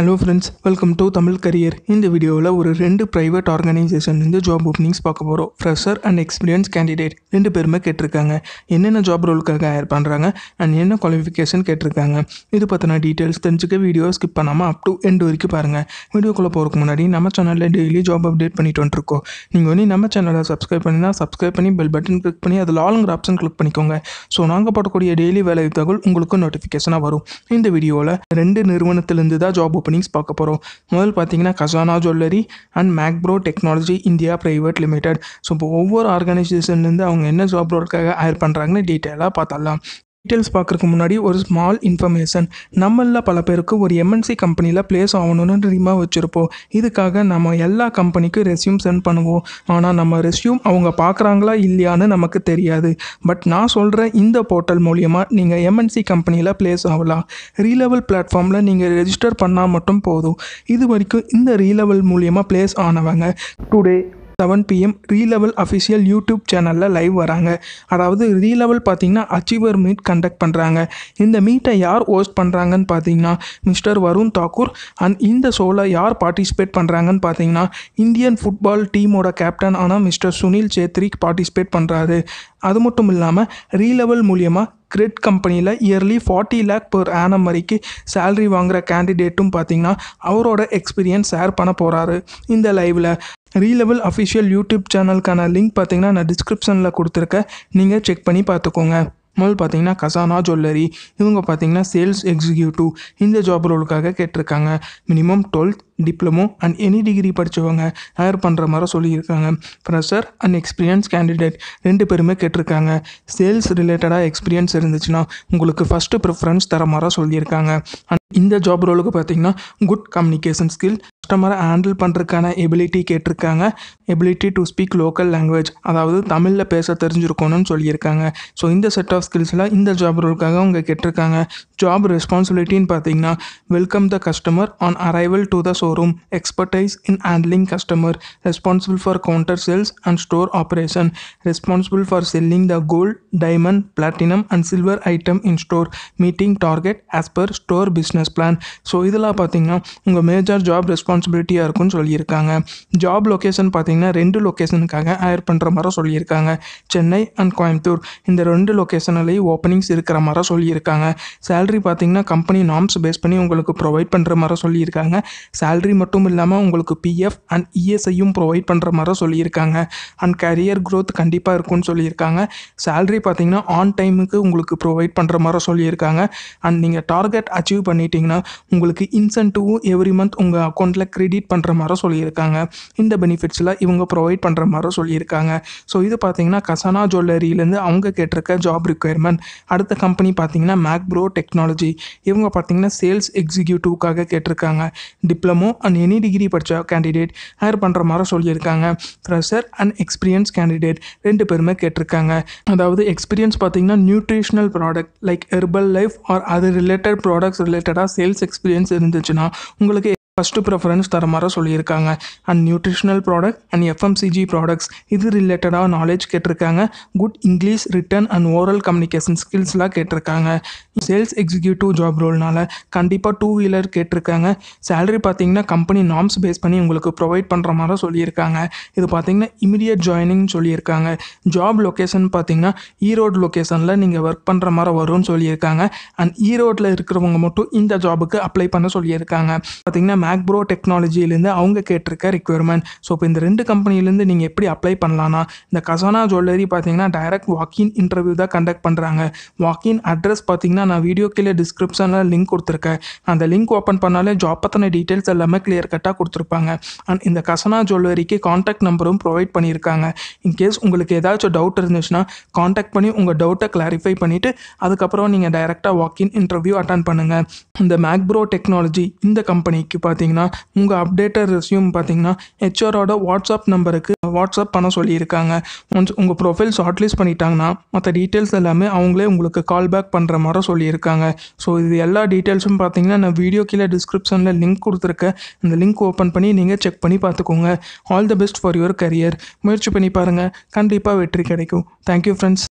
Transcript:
Hello friends, welcome to Tamil Career. In the video la oru rendu private organization la job openings paaka porom. Fresher and experienced candidate rendu perume kettirukanga. Enna job role kaga hire pandranga and enna qualification kettirukanga. Idu pathana details therinjike video skip panama up to end varaiku paarenga. Video kulla poradukku munadi nama channel la daily job update pannittu vandirukkom. Neenga onni nama channel la subscribe panni bell button click panni adha all ங்கற option click pannikonga. So naanga podukodiya daily velai thagul ungalku notification varum. Indha video la rendu nirvanathil irundha job openings பார்க்க போறோம். முதல்ல பாத்தீங்கன்னா Khazana Jewellery and Macbro Technology India Private Limited. So ஒவ்வொரு ஆர்கனைசேஷன்ல இருந்து அவங்க என்ன job ரோல்காக higher பண்றாங்கன்னு டீடைலா பார்த்தலாம். டீடைல்ஸ் பார்க்கறதுக்கு முன்னாடி ஒரு ஸ்மால் இன்ஃபர்மேஷன். நம்மள பல பேருக்கு ஒரு MNC கம்பெனியில் பிளேஸ் ஆகணும்னு ட்ரீமா வச்சிருப்போம். இதுக்காக நம்ம எல்லா கம்பெனிக்கும் ரெஸ்யூம் சென்ட் பண்ணுவோம். ஆனால் நம்ம ரெஸ்யூம் அவங்க பார்க்குறாங்களா இல்லையான்னு நமக்கு தெரியாது. பட் நான் சொல்கிற இந்த போர்ட்டல் மூலியமாக நீங்கள் MNC கம்பெனியில் பிளேஸ் ஆகலாம். ரீலெவல் பிளாட்ஃபார்மில் நீங்கள் ரெஜிஸ்டர் பண்ணால் மட்டும் போதும். இது வரைக்கும் இந்த ரீலெவல் மூலியமாக பிளேஸ் ஆனவங்க today 7 PM Relevel official YouTube சேனலில் லைவ் வராங்க. அதாவது ரீலெவல் பார்த்தீங்கன்னா அச்சீவர் மீட் கண்டக்ட் பண்ணுறாங்க. இந்த மீட்டை யார் ஹோஸ்ட் பண்ணுறாங்கன்னு பார்த்தீங்கன்னா மிஸ்டர் வருண் தாக்கூர். அண்ட் இந்த ஷோவில் யார் பார்ட்டிசிபேட் பண்ணுறாங்கன்னு பார்த்தீங்கன்னா இந்தியன் ஃபுட்பால் டீமோட கேப்டன் ஆனால் மிஸ்டர் சுனில் சேத்ரி பார்ட்டிசிபேட் பண்ணுறாரு. அது மட்டும் இல்லாமல் ரீலெவல் மூலியமாக கிரெட் கம்பெனியில் இயர்லி 40 lakh பெர் ஆனம் வரைக்கும் சேலரி வாங்குகிற கேண்டிடேட்டும் பார்த்தீங்கன்னா அவரோட எக்ஸ்பீரியன்ஸ் ஷேர் பண்ண போகிறாரு இந்த லைவில். ரீலெவல் அஃபிஷியல் யூடியூப் சேனலுக்கான லிங்க் பார்த்தீங்கன்னா நான் டிஸ்கிரிப்ஷனில் கொடுத்துருக்கேன். நீங்கள் செக் பண்ணி பார்த்துக்கோங்க. முதல் பார்த்தீங்கன்னா Khazana Jewellery. இவங்க பார்த்தீங்கன்னா சேல்ஸ் எக்ஸிக்யூட்டிவ் இந்த ஜாப் ரோலுக்காக கேட்டிருக்காங்க. Minimum 12th diploma and any degree படித்தவங்க ஹையர் பண்ணுற மாதிரி சொல்லியிருக்காங்க. ஃப்ரெஷர் அண்ட் எக்ஸ்பீரியன்ஸ் கேண்டிடேட் ரெண்டு பேருமே கேட்டிருக்காங்க. சேல்ஸ் ரிலேட்டடாக எக்ஸ்பீரியன்ஸ் இருந்துச்சுன்னா உங்களுக்கு ஃபஸ்ட்டு ப்ரிஃபரன்ஸ் தர மாதிரி சொல்லியிருக்காங்க. அண்ட் இந்த ஜாப் ரோலுக்கு பார்த்தீங்கன்னா குட் கம்யூனிகேஷன் ஸ்கில், கஸ்டமரை ஹேண்டில் பண்ணுறதுக்கான எபிலிட்டி கேட்டிருக்காங்க. Ability to speak local language, அதாவது தமிழில் பேச தெரிஞ்சிருக்கணும்னு சொல்லியிருக்காங்க. ஸோ இந்த செட் ஆஃப் ஸ்கில்ஸ்லாம் இந்த ஜாப் ரோலுக்காக அவங்க கேட்டிருக்காங்க. ஜாப் ரெஸ்பான்சிபிலிட்டின்னு பார்த்தீங்கன்னா welcome the customer on arrival to the showroom, expertise in handling customer, responsible for counter sales and store operation, responsible for selling the gold, diamond, platinum and silver item in store, meeting target as per store business plan. So இதெல்லாம் பார்த்தீங்கன்னா உங்கள் major job response பாசிபிலிட்டியாக இருக்கும்னு சொல்லியிருக்காங்க. Job location பார்த்தீங்கன்னா 2 லொக்கேஷனுக்காக higher பண்ணுற மாதிரி சொல்லியிருக்காங்க. Chennai and Coimbatore இந்த 2 லொக்கேஷன்லேயும் ஓப்பனிங்ஸ் இருக்கிற மாதிரி சொல்லியிருக்காங்க. சேலரி பார்த்தீங்கன்னா கம்பெனி நார்ம்ஸ் பேஸ் பண்ணி உங்களுக்கு ப்ரொவைட் பண்ணுற மாதிரி சொல்லியிருக்காங்க. சேலரி மட்டும் இல்லாமல் உங்களுக்கு PF அண்ட் ESIயும் ப்ரொவைட் பண்ணுற மாதிரி சொல்லியிருக்காங்க. அண்ட் கரியர் க்ரோத் கண்டிப்பாக இருக்கும்னு சொல்லியிருக்காங்க. சேலரி பார்த்தீங்கன்னா ஆன் டைமுக்கு உங்களுக்கு ப்ரொவைட் பண்ணுற மாதிரி சொல்லியிருக்காங்க. அண்ட் நீங்கள் டார்கெட் அச்சீவ் பண்ணிட்டீங்கன்னா உங்களுக்கு இன்சென்டிவும் எவ்ரி மந்த் உங்கள் அக்கௌண்ட்டில் கிரெடிட் பண்ணுற மாதிரி சொல்லியிருக்காங்க. இந்த பெனிஃபிட்ஸில் இவங்க ப்ரொவைட் பண்ணுற மாதிரி சொல்லியிருக்காங்க. ஸோ இது பார்த்தீங்கன்னா Khazana Jewelleryலேருந்து அவங்க கேட்டிருக்க ஜாப் ரிக்குயர்மெண்ட். அடுத்த கம்பெனி பார்த்தீங்கன்னா Macbro Technology. இவங்க பார்த்தீங்கன்னா சேல்ஸ் எக்ஸிக்யூட்டிவ்காக கேட்டிருக்காங்க. டிப்ளமோ அண்ட் எனி டிகிரி படித்த கேண்டிடேட் ஹையர் பண்ணுற மாதிரி சொல்லியிருக்காங்க. ஃப்ரெஷர் அண்ட் எக்ஸ்பீரியன்ஸ் கேண்டிடேட் ரெண்டு பேருமே கேட்டிருக்காங்க. அதாவது எக்ஸ்பீரியன்ஸ் பார்த்தீங்கன்னா nutritional product like herbal life or அது ரிலேட்டட் ப்ராடக்ட்ஸ் ரிலேட்டடாக சேல்ஸ் எக்ஸ்பீரியன்ஸ் இருந்துச்சுன்னா உங்களுக்கு ஃபஸ்ட்டு ப்ரிஃபரன்ஸ் தர மாதிரி சொல்லியிருக்காங்க. And nutritional product and FMCG products இது ரிலேட்டடாக நாலேஜ் கேட்டிருக்காங்க. Good English written and oral communication ஸ்கில்ஸ்லாம் கேட்டிருக்காங்க. சேல்ஸ் எக்ஸிக்யூட்டிவ் ஜாப் ரோல்னால கண்டிப்பாக 2 வீலர் கேட்டிருக்காங்க. சேலரி பார்த்தீங்கன்னா கம்பெனி நார்ம்ஸ் பேஸ் பண்ணி உங்களுக்கு ப்ரொவைட் பண்ணுற மாதிரி சொல்லியிருக்காங்க. இது பார்த்தீங்கன்னா இமிடியட் ஜாயினிங் சொல்லியிருக்காங்க. ஜாப் லொக்கேஷன் பார்த்தீங்கன்னா ஈரோடு லொக்கேஷனில் நீங்கள் ஒர்க் பண்ணுற மாதிரி வரும்னு சொல்லியிருக்காங்க. அண்ட் ஈரோட்டில் இருக்கிறவங்க மட்டும் இந்த ஜாபுக்கு அப்ளை பண்ண சொல்லியிருக்காங்க. பார்த்தீங்கன்னா Macbro டெக்னாலஜிலேருந்து அவங்க கேட்டிருக்க ரிக்குயர்மெண்ட். ஸோ இப்போ இந்த 2 கம்பெனிலேருந்து நீங்கள் எப்படி அப்ளை பண்ணலான்னா இந்த Khazana Jewellery பார்த்தீங்கன்னா டைரக்ட் வாக்கின் இன்டர்வியூ தான் கண்டக்ட் பண்ணுறாங்க. வாக்கின் அட்ரஸ் பார்த்தீங்கன்னா நான் வீடியோ கீழே டிஸ்கிரிப்ஷனில் லிங்க் கொடுத்துருக்கேன். அந்த லிங்க் ஓப்பன் பண்ணாலே ஜாப் பற்றின டீட்டெயில்ஸ் எல்லாமே கிளியர் கட்டாக கொடுத்துருப்பாங்க. அண்ட் இந்த Khazana Jewelleryக்கு காண்டாக்ட் நம்பரும் ப்ரொவைட் பண்ணியிருக்காங்க. இன்கேஸ் உங்களுக்கு ஏதாச்சும் டவுட் இருந்துச்சுன்னா காண்டாக்ட் பண்ணி உங்கள் டவுட்டை கிளாரிஃபை பண்ணிவிட்டு அதுக்கப்புறம் நீங்கள் டைரெக்டாக வாக்கின் இன்டர்வியூ அட்டன் பண்ணுங்கள். இந்த Macbro Technology இந்த கம்பெனிக்கு பார்த்தீங்கன்னா உங்கள் அப்டேட்டர் ரெஸ்யூம் பார்த்தீங்கன்னா HR-ஓட வாட்ஸ்அப் நம்பருக்கு வாட்ஸ்அப் பண்ண சொல்லியிருக்காங்க. ஒன்ஸ் உங்கள் ப்ரொஃபைல் ஷார்ட்லிஸ்ட் பண்ணிட்டாங்கன்னா மற்ற டீட்டெயில்ஸ் எல்லாமே அவங்களே உங்களுக்கு கால் பேக் பண்ணுற மாதிரி சொல்லியிருக்காங்க. ஸோ இது எல்லா டீட்டெயில்ஸும் பார்த்தீங்கன்னா நான் வீடியோ கீழே டிஸ்கிரிப்ஷனில் லிங்க் கொடுத்துருக்கேன். அந்த லிங்க் ஓப்பன் பண்ணி நீங்கள் செக் பண்ணி பார்த்துக்கோங்க. All the best for your career. முயற்சி பண்ணி பாருங்கள், கண்டிப்பாக வெற்றி கிடைக்கும். Thank you friends.